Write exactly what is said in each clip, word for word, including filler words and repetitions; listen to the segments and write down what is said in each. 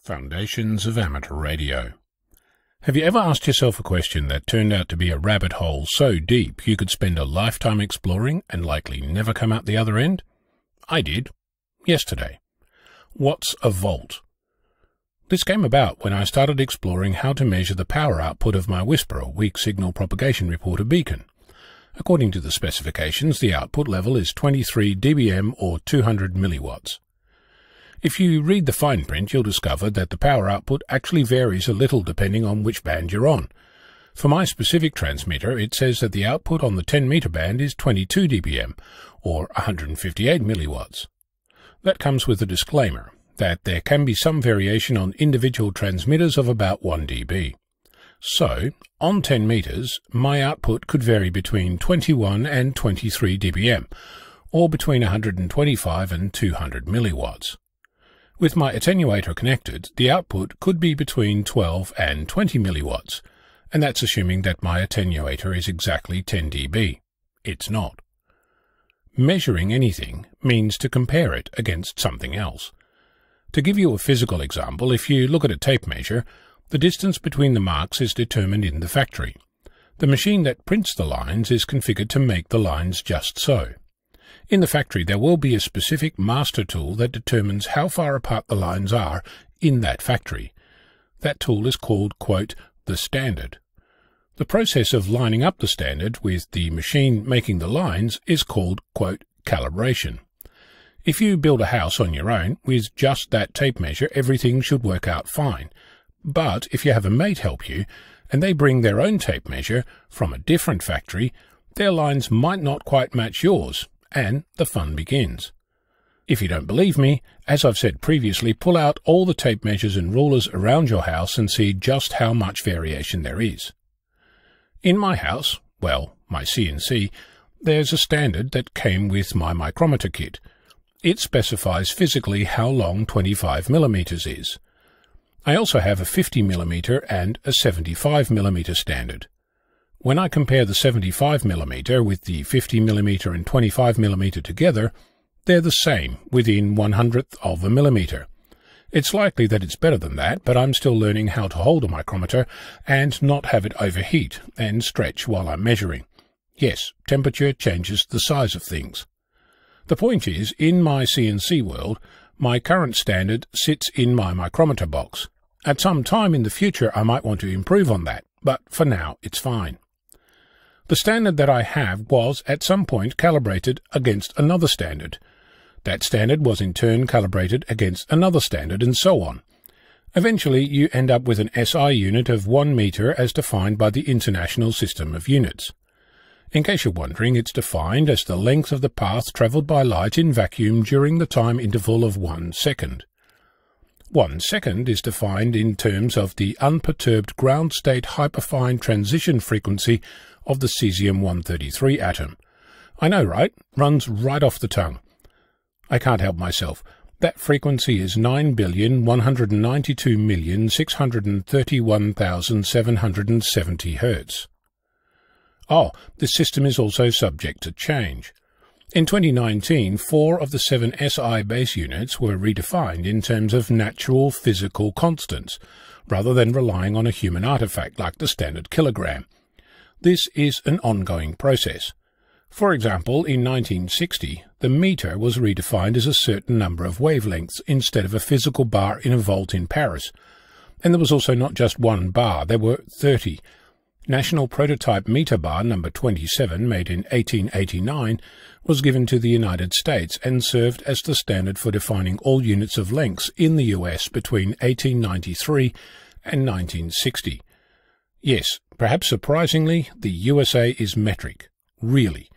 Foundations of Amateur Radio. Have you ever asked yourself a question that turned out to be a rabbit hole so deep you could spend a lifetime exploring and likely never come out the other end? I did, yesterday. What's a volt? This came about when I started exploring how to measure the power output of my Whisper, or Weak Signal Propagation Reporter beacon. According to the specifications, the output level is twenty-three d B m or two hundred milliwatts. If you read the fine print, you'll discover that the power output actually varies a little depending on which band you're on. For my specific transmitter, it says that the output on the ten meter band is twenty-two d B m, or one hundred fifty-eight milliwatts. That comes with a disclaimer that there can be some variation on individual transmitters of about one d B. So, on ten meters, my output could vary between twenty-one and twenty-three d B m, or between one hundred twenty-five and two hundred milliwatts. With my attenuator connected, the output could be between twelve and twenty milliwatts, and that's assuming that my attenuator is exactly ten d B. It's not. Measuring anything means to compare it against something else. To give you a physical example, if you look at a tape measure, the distance between the marks is determined in the factory. The machine that prints the lines is configured to make the lines just so. In the factory, there will be a specific master tool that determines how far apart the lines are in that factory. That tool is called, quote, the standard. The process of lining up the standard with the machine making the lines is called, quote, calibration. If you build a house on your own with just that tape measure, everything should work out fine. But if you have a mate help you, and they bring their own tape measure from a different factory, their lines might not quite match yours. And the fun begins. If you don't believe me, as I've said previously, pull out all the tape measures and rulers around your house and see just how much variation there is. In my house, well, my C N C, there's a standard that came with my micrometer kit. It specifies physically how long twenty-five millimeters is. I also have a fifty millimeter and a seventy-five millimeter standard. When I compare the seventy-five millimeter with the fifty millimeter and twenty-five millimeter together, they're the same, within one hundredth of a millimeter. It's likely that it's better than that, but I'm still learning how to hold a micrometer and not have it overheat and stretch while I'm measuring. Yes, temperature changes the size of things. The point is, in my C N C world, my current standard sits in my micrometer box. At some time in the future, I might want to improve on that, but for now, it's fine. The standard that I have was, at some point, calibrated against another standard. That standard was in turn calibrated against another standard, and so on. Eventually, you end up with an S I unit of one meter as defined by the International System of Units. In case you're wondering, it's defined as the length of the path travelled by light in vacuum during the time interval of one second. One second is defined in terms of the unperturbed ground state hyperfine transition frequency of the cesium one thirty-three atom. I know, right? Runs right off the tongue. I can't help myself. That frequency is nine billion, one hundred ninety-two million, six hundred thirty-one thousand, seven hundred seventy hertz. Oh, this system is also subject to change. In twenty nineteen, four of the seven S I base units were redefined in terms of natural physical constants, rather than relying on a human artifact like the standard kilogram. This is an ongoing process. For example, in nineteen sixty, the meter was redefined as a certain number of wavelengths instead of a physical bar in a volt in Paris. And there was also not just one bar, there were thirty. National prototype meter bar number twenty-seven, made in eighteen eighty-nine, was given to the United States and served as the standard for defining all units of lengths in the U S between eighteen ninety-three and nineteen sixty. Yes, perhaps surprisingly, the U S A is metric. Really.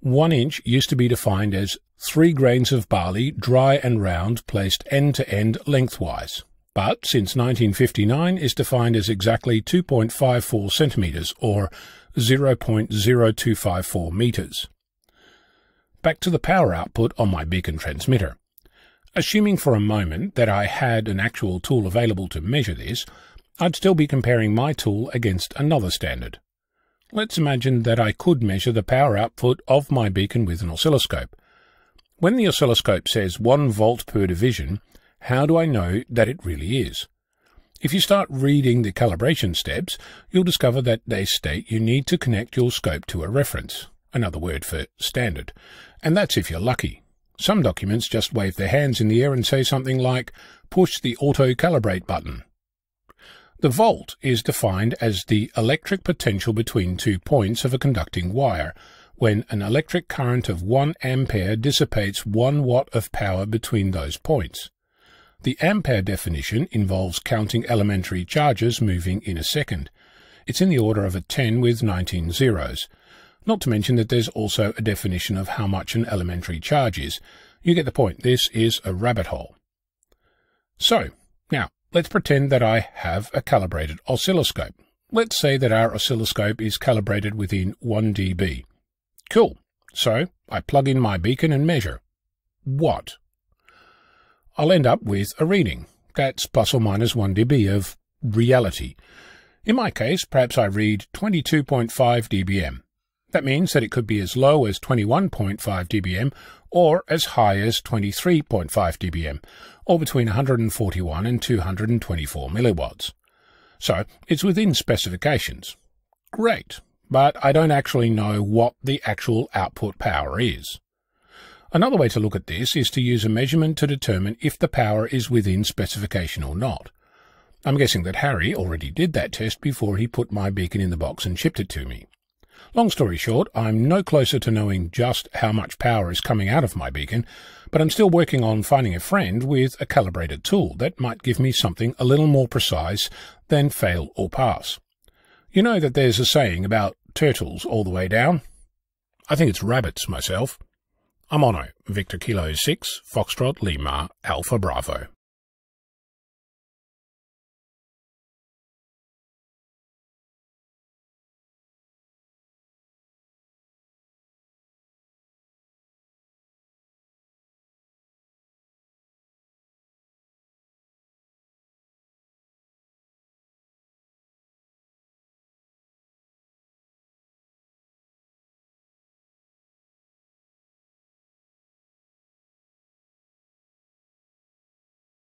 One inch used to be defined as three grains of barley, dry and round, placed end to end lengthwise. But since nineteen fifty-nine is defined as exactly two point five four centimeters, or zero point zero two five four meters. Back to the power output on my beacon transmitter. Assuming for a moment that I had an actual tool available to measure this, I'd still be comparing my tool against another standard. Let's imagine that I could measure the power output of my beacon with an oscilloscope. When the oscilloscope says one volt per division, how do I know that it really is? If you start reading the calibration steps, you'll discover that they state you need to connect your scope to a reference, another word for standard, and that's if you're lucky. Some documents just wave their hands in the air and say something like, push the auto-calibrate button. The volt is defined as the electric potential between two points of a conducting wire, when an electric current of one ampere dissipates one watt of power between those points. The ampere definition involves counting elementary charges moving in a second. It's in the order of a ten with nineteen zeros. Not to mention that there's also a definition of how much an elementary charge is. You get the point. This is a rabbit hole. So, now, let's pretend that I have a calibrated oscilloscope. Let's say that our oscilloscope is calibrated within one d B. Cool. So, I plug in my beacon and measure. What? I'll end up with a reading. That's plus or minus one d B of reality. In my case, perhaps I read twenty-two point five d B m. That means that it could be as low as twenty-one point five d B m or as high as twenty-three point five d B m, or between one hundred forty-one and two hundred twenty-four milliwatts. So, it's within specifications. Great, but I don't actually know what the actual output power is. Another way to look at this is to use a measurement to determine if the power is within specification or not. I'm guessing that Harry already did that test before he put my beacon in the box and shipped it to me. Long story short, I'm no closer to knowing just how much power is coming out of my beacon, but I'm still working on finding a friend with a calibrated tool that might give me something a little more precise than fail or pass. You know that there's a saying about turtles all the way down? I think it's rabbits myself. I'm Onno, Victor Kilo six, Foxtrot Lima, Alpha Bravo.